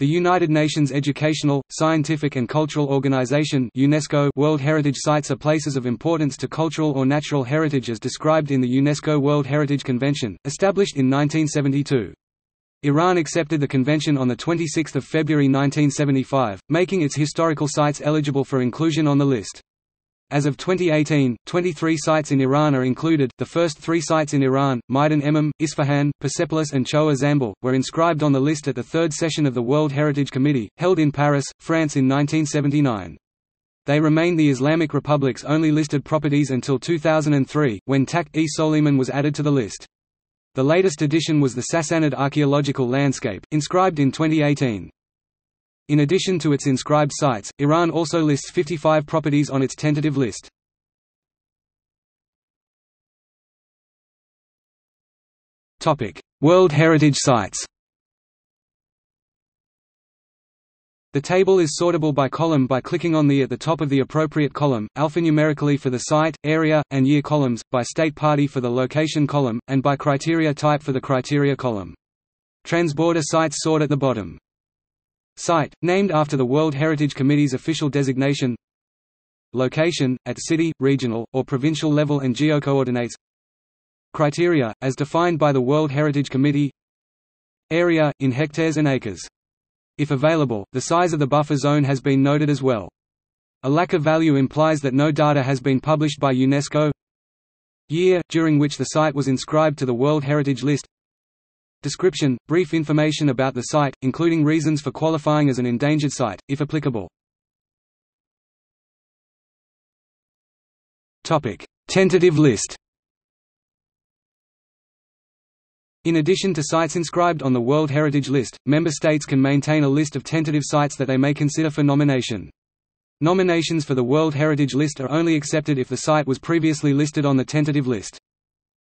The United Nations Educational, Scientific and Cultural Organization (UNESCO) World Heritage Sites are places of importance to cultural or natural heritage as described in the UNESCO World Heritage Convention, established in 1972. Iran accepted the convention on 26 February 1975, making its historical sites eligible for inclusion on the list. As of 2018, 23 sites in Iran are included. The first three sites in Iran, Meidan Emam, Isfahan, Persepolis, and Tchogha Zanbil, were inscribed on the list at the third session of the World Heritage Committee, held in Paris, France in 1979. They remained the Islamic Republic's only listed properties until 2003, when Takht-e Soleiman was added to the list. The latest addition was the Sassanid Archaeological Landscape, inscribed in 2018. In addition to its inscribed sites, Iran also lists 55 properties on its tentative list. World Heritage Sites. The table is sortable by column by clicking on the at the top of the appropriate column, alphanumerically for the site, area, and year columns, by state party for the location column, and by criteria type for the criteria column. Transborder sites sort at the bottom. Site, named after the World Heritage Committee's official designation. Location, at city, regional, or provincial level and geocoordinates. Criteria, as defined by the World Heritage Committee. Area, in hectares and acres. If available, the size of the buffer zone has been noted as well. A lack of value implies that no data has been published by UNESCO. Year, during which the site was inscribed to the World Heritage List. Description – brief information about the site, including reasons for qualifying as an endangered site, if applicable. Tentative list. In addition to sites inscribed on the World Heritage List, member states can maintain a list of tentative sites that they may consider for nomination. Nominations for the World Heritage List are only accepted if the site was previously listed on the tentative list.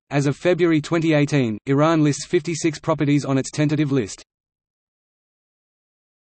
As of February 2018, Iran lists 56 properties on its tentative list.